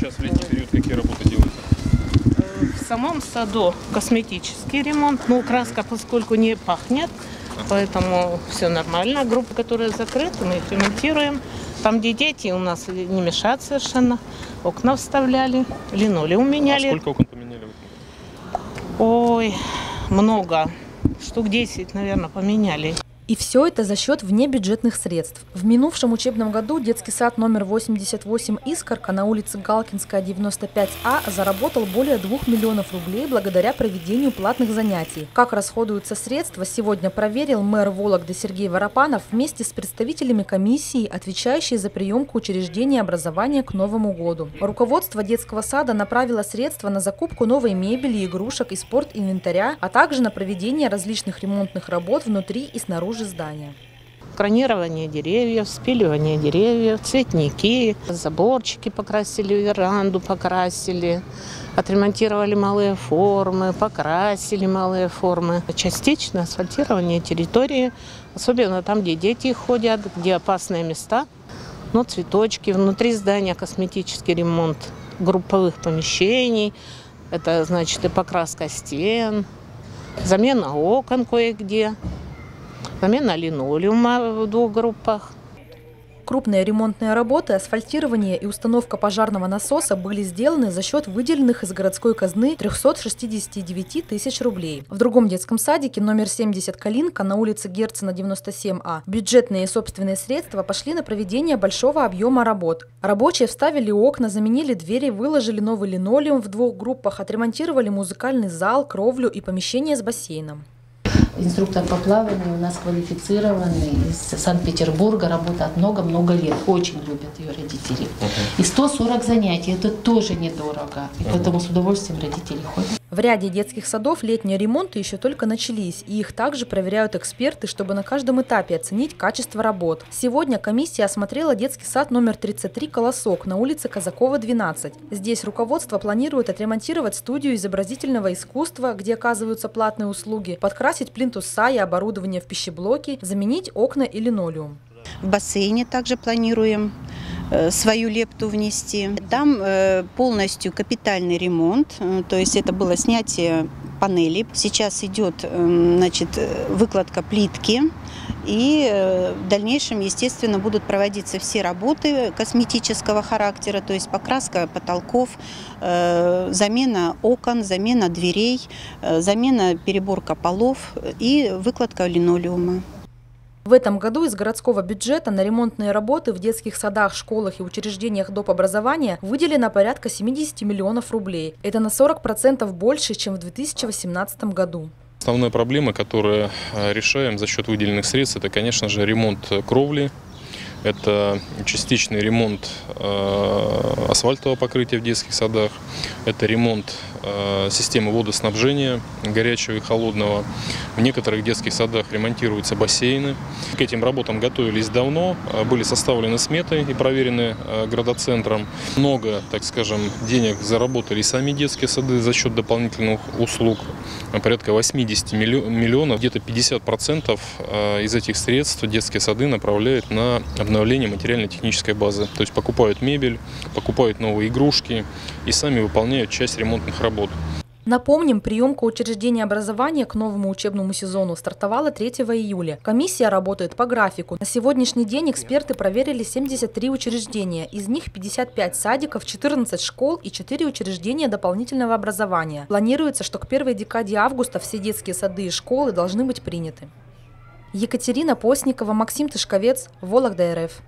сейчас в летний период какие работы делаются? В самом саду косметический ремонт. Ну, краска, поскольку не пахнет, поэтому все нормально. Группы, которые закрыты, мы их ремонтируем. Там, где дети, у нас не мешают совершенно. Окна вставляли, линолеум меняли. А сколько окон поменяли? Ой, много. Штук 10, наверное, поменяли. И все это за счет внебюджетных средств. В минувшем учебном году детский сад номер 88 «Искорка» на улице Галкинская, 95А заработал более 2 миллионов рублей благодаря проведению платных занятий. Как расходуются средства, сегодня проверил мэр Вологды Сергей Воропанов вместе с представителями комиссии, отвечающей за приемку учреждения образования к Новому году. Руководство детского сада направило средства на закупку новой мебели, игрушек и спорт-инвентаря, а также на проведение различных ремонтных работ внутри и снаружи здания. Кронирование деревьев, спиливание деревьев, цветники, заборчики покрасили, веранду покрасили, отремонтировали малые формы, покрасили малые формы. Частично асфальтирование территории, особенно там, где дети ходят, где опасные места, но цветочки. Внутри здания косметический ремонт групповых помещений, это значит и покраска стен, замена окон кое-где. Замена линолеума в 2 группах. Крупные ремонтные работы, асфальтирование и установка пожарного насоса были сделаны за счет выделенных из городской казны 369 тысяч рублей. В другом детском садике номер 70 «Калинка» на улице Герцена, 97А бюджетные и собственные средства пошли на проведение большого объема работ. Рабочие вставили окна, заменили двери, выложили новый линолеум в 2 группах, отремонтировали музыкальный зал, кровлю и помещение с бассейном. Инструктор по плаванию у нас квалифицированный из Санкт-Петербурга, работает много-много лет, очень любят ее родители. И 140 занятий, это тоже недорого, и поэтому с удовольствием родители ходят. В ряде детских садов летние ремонты еще только начались, и их также проверяют эксперты, чтобы на каждом этапе оценить качество работ. Сегодня комиссия осмотрела детский сад номер 33 «Колосок» на улице Казакова, 12. Здесь руководство планирует отремонтировать студию изобразительного искусства, где оказываются платные услуги, подкрасить плинтуса и оборудование в пищеблоке, заменить окна и линолеум. В бассейне также планируем свою лепту внести. Там полностью капитальный ремонт, то есть это было снятие панели. Сейчас идет, значит, выкладка плитки, и в дальнейшем, естественно, будут проводиться все работы косметического характера, то есть покраска потолков, замена окон, замена дверей, замена, переборка полов и выкладка линолеума. В этом году из городского бюджета на ремонтные работы в детских садах, школах и учреждениях доп. Образования выделено порядка 70 миллионов рублей. Это на 40% больше, чем в 2018 году. Основная проблема, которую решаем за счет выделенных средств, это, конечно же, ремонт кровли. Это частичный ремонт асфальтового покрытия в детских садах, это ремонт системы водоснабжения горячего и холодного. В некоторых детских садах ремонтируются бассейны. К этим работам готовились давно, были составлены сметы и проверены градоцентром. Много, так скажем, денег заработали сами детские сады за счет дополнительных услуг. Порядка 80 миллионов, где-то 50% из этих средств детские сады направляют на обновление материально-технической базы. То есть покупают мебель, покупают новые игрушки и сами выполняют часть ремонтных работ. Напомним, приемка учреждения образования к новому учебному сезону стартовала 3 июля. Комиссия работает по графику. На сегодняшний день эксперты проверили 73 учреждения. Из них 55 садиков, 14 школ и 4 учреждения дополнительного образования. Планируется, что к 1 декаде августа все детские сады и школы должны быть приняты. Екатерина Постникова, Максим Тышковец, Вологда.рф.